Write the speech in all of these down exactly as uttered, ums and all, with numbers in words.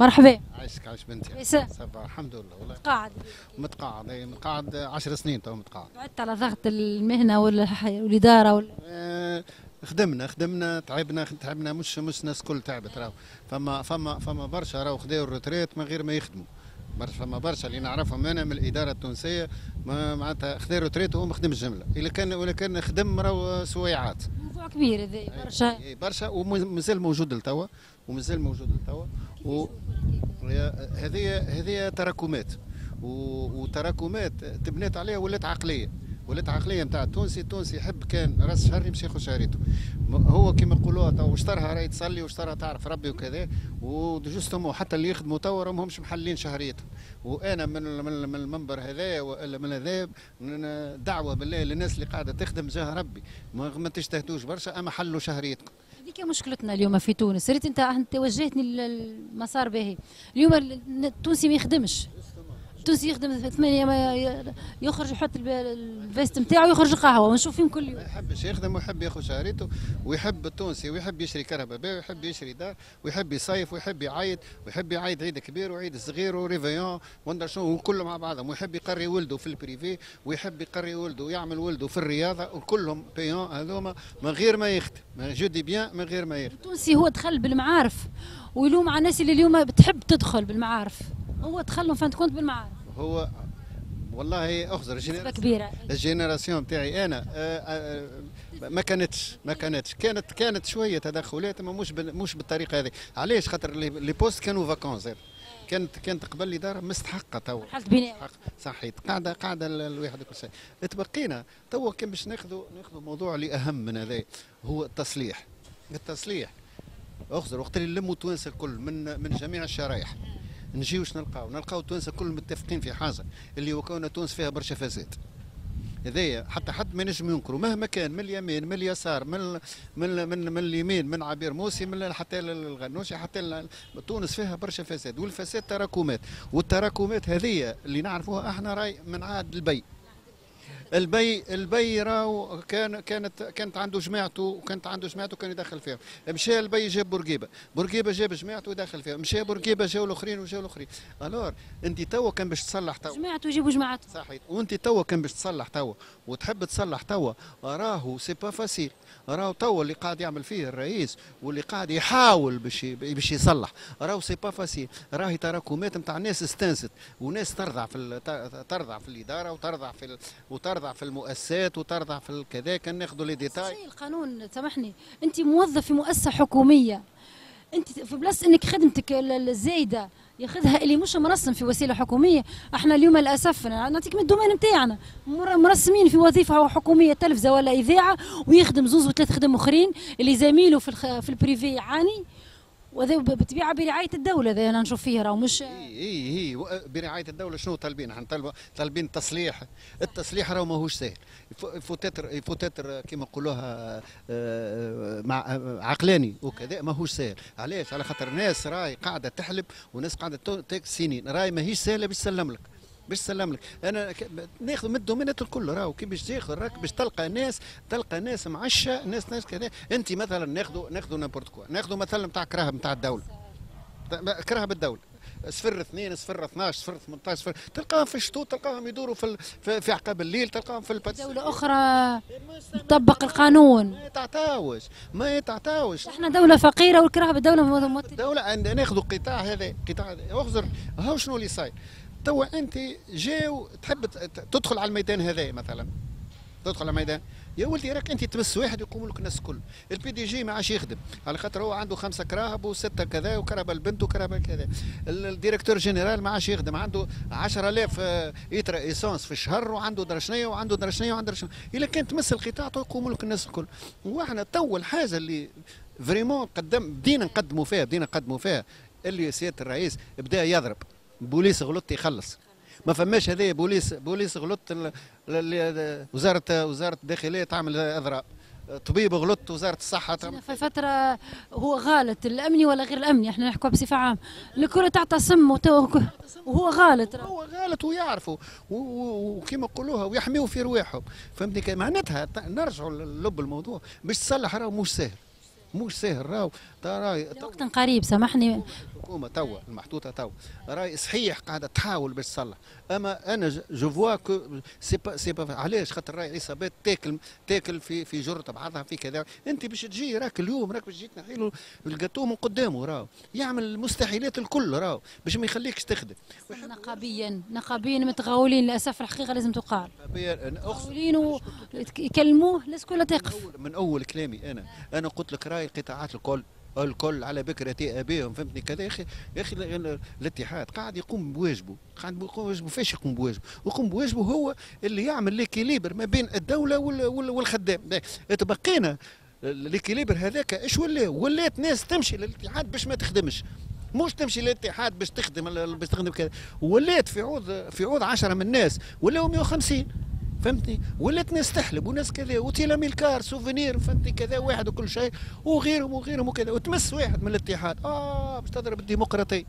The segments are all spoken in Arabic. مرحبا. عايشك عايش بنتي. كويسة؟ الحمد لله والله. متقاعد؟ متقاعد اي متقاعد عشر سنين تو متقاعد. بعدت على ضغط المهنة والإدارة وال... آه خدمنا خدمنا تعبنا تعبنا مش مش ناس كل تعبت راهو فما فما فما برشا راهو خداو الروتريت من غير ما يخدموا. برشا فما برشا اللي نعرفهم انا من الإدارة التونسية معناتها خدا روتريت وهو ما خدمش جملة، إلا كان ولا كان خدم راهو سويعات. موضوع كبير هذا برشا. اي برشا ومازال موجود لتوا ومازال موجود لتوا و هذه هذه تراكمات وتراكمات تبنات عليها ولات عقليه ولات عقليه نتاع التونسي. التونسي يحب كان راس شهري يمشي ياخذ شهريته هو كما يقولوها تو وشترها راهي تصلي وشترها تعرف ربي وكذا وجوستهم حتى اللي يخدموا تو راهم مش محلين شهريتهم. وانا من من المنبر هذايا والا من هذا دعوه بالله للناس اللي قاعده تخدم جاه ربي ما تجتهدوش برشا اما حلوا شهريتكم. هذيك مشكلتنا اليوم في تونس. ريت انت توجهتني للمسار باهي. اليوم التونسي ما يخدمش. التونسي يخدم ثمانية يخرج يحط الفيست نتاعو يخرج قهوه ونشوف فيهم كل يوم. ما يحبش يخدم ويحب ياخذ شهريته ويحب التونسي ويحب يشري كهرباء باهي ويحب يشري دار ويحب يصيف ويحب يعيد ويحب يعيد عيد كبير وعيد صغير وريفيون وندر شنو وكلهم مع بعضهم ويحب يقري ولده في البريفي ويحب يقري ولده ويعمل ولده في الرياضه وكلهم بيون هذوما من غير ما يخدم. جو دي بيان من غير ما يخدم. التونسي هو دخل بالمعارف ويلوم على الناس اللي اليوم بتحب تدخل بالمعارف. هو دخلهم فانت كنت بالمعارف. هو والله اخزر الجينيراسيون كبيره. الجينيراسيون تاعي انا آآ آآ ما كانتش ما كانتش كانت كانت شويه تدخلات اما مش مش بالطريقه هذه. علاش؟ خاطر لي بوست كانوا فاكونس. كانت كانت قبل الاداره مستحقه تو صحيت قاعده قاعده الواحد كل شيء. تبقينا تو كان باش ناخذوا ناخذوا موضوع اللي اهم من هذا هو التصليح. التصليح اخزر وقت اللي نلموا التوانسه الكل من من جميع الشرايح نجيو واش نلقاو؟ نلقاو التوانسه كل متفقين في حاجه اللي هو كون تونس فيها برشا فساد. هذايا حتى حد ما ينجم ينكروا مهما كان من اليمين من اليسار من من من, من اليمين من عبير موسي من حتى الغنوشي حتى تونس فيها برشا فساد والفساد تراكمات والتراكمات هذه اللي نعرفوها احنا راي من عهد البي. البي البي راهو كان كانت كانت عنده جماعته وكانت عنده جماعته كان يدخل فيها. مشى البي جاب بورقيبه، بورقيبه جاب جماعته ودخل فيها، مشى بورقيبه جاو الاخرين وجاو الاخرين. الور انت توا كان باش تصلح توا جماعته يجيبوا جماعته صحيح. وانت توا كان باش تصلح توا وتحب تصلح توا راهو سي با فاسيل. راهو توا اللي قاعد يعمل فيه الرئيس واللي قاعد يحاول باش باش يصلح راهو سي با فاسيل. راهي تراكمات نتاع ناس استنست وناس ترضع في ترضع في الاداره وترضع في وترضع في المؤسسات وترضع في الكذا. كان ناخذوا لي ديتاي القانون. سامحني انت موظف في مؤسسه حكوميه انت في بلاصه انك خدمتك الزايده ياخذها اللي مش مرسم في وسيله حكوميه. احنا اليوم للاسف نعطيك من الدومين نتاعنا مرسمين في وظيفه حكوميه تلفزه ولا اذاعه ويخدم زوز وثلاث خدم اخرين اللي زميله في الخ... في البريفي يعاني وهذا بطبيعه برعايه الدوله. هذا انا نشوف فيه راهو مش اي اي برعايه الدوله. شنو طالبين؟ احنا طالبين التصليح. التصليح راهو ماهوش ساهل. فوتاتر فوتاتر كما نقولوها مع عقلاني وكذا ماهوش ساهل. علاش؟ على خاطر ناس راهي قاعده تحلب وناس قاعده تاك سنين راهي ماهيش ساهله باش تسلم لك باش تسلم لك. انا ناخذ من الدومينات الكل راهو كي باش تاخذ راك باش تلقى ناس تلقى ناس معشه ناس ناس كذا. انت مثلا ناخذوا ناخذوا نابورت كوا ناخذوا مثلا نتاع كراهب نتاع الدوله كراهب الدوله صفر اثنين صفر اثناش صفر ثمنطاش صفر تلقاهم في الشتوت تلقاهم يدوروا في في عقاب الليل تلقاهم في الباتس. دولة أخرى تطبق القانون ما يتعطاوش ما يتعطاوش. احنا دولة فقيرة والكراهب الدولة موتية. دولة ناخذوا قطاع هذا قطاع اخزر. هاو شنو اللي صاير توا؟ انت جاو تحب تدخل على الميدان هذا مثلا تدخل على الميدان يا ولدي راك انت تمس واحد يقوم لك الناس الكل. البي دي جي ما عادش يخدم على خاطر هو عنده خمسه كراهب وسته كذا وكرهب البنت وكرهب كذا. الديريكتور جنرال ما عادش يخدم عنده عشرة آلاف لتر ايسونس في الشهر وعنده درشنيه وعنده درشنيه وعنده درشنيه. الا كان تمس القطاع يقوم لك الناس الكل. واحنا تو الحاجه اللي فريمون قدم بدينا نقدموا فيها بدينا نقدموا فيها اللي سياده الرئيس بدا يضرب بوليس غلط يخلص. ما فماش هذايا بوليس بوليس غلط وزاره وزاره الداخليه تعمل اضراب. طبيب غلط وزاره الصحه تعمل في فتره هو غالط. الامني ولا غير الامني احنا نحكوا بصفه عامه الكره تعتصم وهو غالط هو غالط ويعرفوا وكما يقولوها ويحميوا في رواحهم. فهمتني؟ معناتها نرجعوا للب الموضوع باش تصلح راهو مش ساهل مش ساهل راهو. وقت قريب سامحني الحكومه توا المحطوطه توا راي صحيح قاعده تحاول باش تصلح، اما انا جو فوا كو سي با سي با علاش خاطر راي عصابات تاكل تاكل في في جرة بعضها في كذا. انت باش تجي راك اليوم راك باش تجي تنحي له الجاتو من قدامه، راهو يعمل المستحيلات الكل راهو باش ما يخليكش تخدم. نقابيا نقابيا متغاولين للاسف الحقيقه لازم تقال. متغاولين ويكلموه لازم كلها تقف. من اول كلامي انا انا قلت لك راي القطاعات الكل الكل على بكرة أبيهم فهمتني كذا. يا أخي يا أخي الاتحاد قاعد يقوم بواجبه، قاعد يقوم بواجبه. فاش يقوم بواجبه؟ يقوم بواجبه هو اللي يعمل ليكيليبر ما بين الدولة والخدام. تبقينا ليكيليبر هذاك اش ولا ولات ناس تمشي للاتحاد باش ما تخدمش، مش تمشي للاتحاد باش تخدم باش تخدم كذا. ولات في عوض في عوض عشرة من الناس ولاو مية وخمسين فهمتني، ولات ناس تحلب وناس كذا وتيلامي الكار سوفينير فهمتني كذا واحد وكل شيء وغيرهم وغيرهم وكذا. وتمس واحد من الاتحاد اه باش تضرب الديمقراطيه.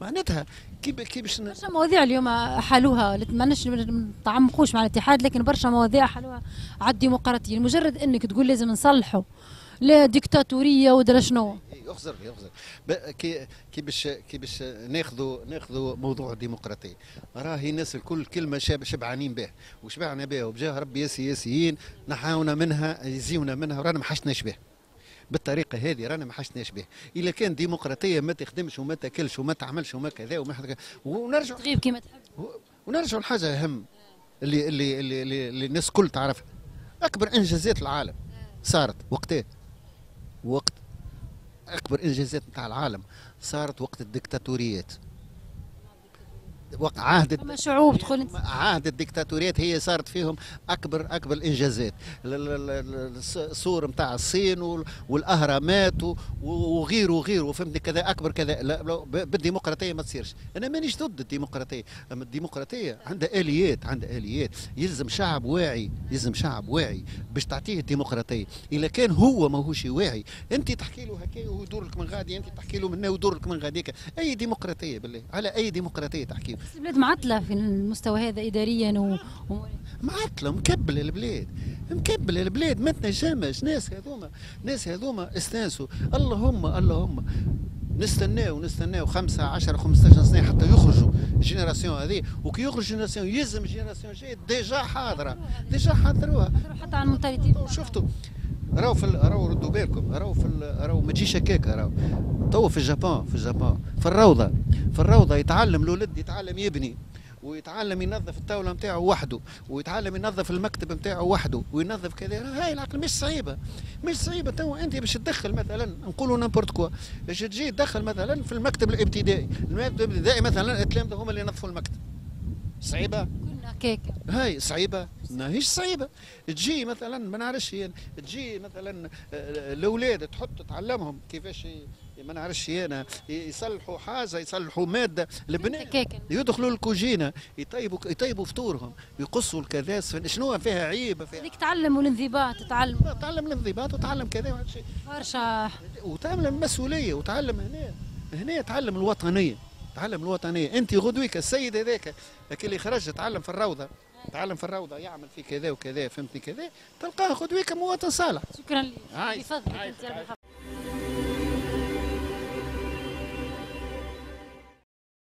معناتها كي كي باش برشا مواضيع اليوم حلوها، ماناش نتعمقوش مع الاتحاد، لكن برشا مواضيع حلوها على الديمقراطيه. مجرد انك تقول لازم نصلحوا لا ديكتاتوريه ودرا شنو. اخزر اخزر كي كي باش كي باش ناخذوا ناخذوا موضوع الديمقراطيه. راهي الناس الكل كلمه شبعانين بها وشبعنا بها وبجاه ربي السياسيين نحاونا منها يزيونا منها ورانا ما حشناش بها بالطريقه هذه، رانا ما حشناش بها. اذا كان ديمقراطيه ما تخدمش وما تاكلش وما تعملش وما كذا وما حد ونرجع تغيب كما تحب. ونرجع لحاجه اهم اللي اللي اللي, اللي, اللي الناس الكل تعرفها، اكبر انجازات العالم صارت وقتها وقت اكبر انجازات نتاع العالم صارت وقت الدكتاتوريات. وقت عهد شعوب تدخل عهد الدكتاتوريات هي صارت فيهم اكبر اكبر الانجازات. الصور نتاع الصين والاهرامات وغيره وغيره فهمتني كذا اكبر كذا. لا بالديمقراطيه ما تصيرش، انا مانيش ضد الديمقراطيه، اما الديمقراطيه عندها اليات عندها اليات. يلزم شعب واعي يلزم شعب واعي باش تعطيه الديمقراطيه. اذا كان هو ماهوش واعي انت تحكي له هكا ويدور لك من غادي، انت تحكي له من هنا ويدور لك من غاديك. اي ديمقراطيه بالله على اي ديمقراطيه تحكي؟ البلاد معطله في المستوى هذا اداريا و... معطله مكبله البلاد مكبله البلاد ما تنجمش. ناس هذوما ناس هذوما استانسوا اللهم اللهم نستناو نستناو خمسة عشرة خمسة عشر سنه حتى يخرجوا الجينيراسيون هذه. وكي يخرج الجينيراسيون يلزم الجينيراسيون جايه ديجا حاضره ديجا حضروها حتى على المنتريتين. شفتوا راهو في راهو ردوا بالكم راهو في راهو ما تجيش هكاك. راهو تو في اليابان في اليابان في الروضه في الروضه يتعلم الولد يتعلم يبني ويتعلم ينظف الطاوله نتاعه وحده ويتعلم ينظف المكتب نتاعه وحده وينظف كذا. هاي العقل مش صعيبه مش صعيبه. تو انت باش تدخل مثلا نقولوا نامبورت كوا باش تجي تدخل مثلا في المكتب الابتدائي المكتب الابتدائي مثلا التلامذه هما اللي ينظفوا المكتب. صعيبه كيك. هاي صعيبه ماهيش صعيبه. تجي مثلا ما نعرفش يعني تجي مثلا الاولاد تحط تعلمهم كيفاش ما نعرفش انا يعني يصلحوا حاجه يصلحوا ماده. البنات يدخلوا الكوجينه يطيبوا يطيبوا فطورهم يقصوا الكذا شنو فيها عيب فيها. هذيك تعلم الانضباط تعلم تعلم الانضباط وتعلم كذا وهذا الشيء برشا وتعلم المسؤوليه وتعلم هنا هنا تعلم الوطنيه تعلم الوطنيه. انت غدويك السيد هذاك اللي خرج تعلم في الروضه تعلم في الروضه يعمل في كذا وكذا فهمتني كذا تلقاه غدويك مواطن صالح. شكرا لك بفضلك.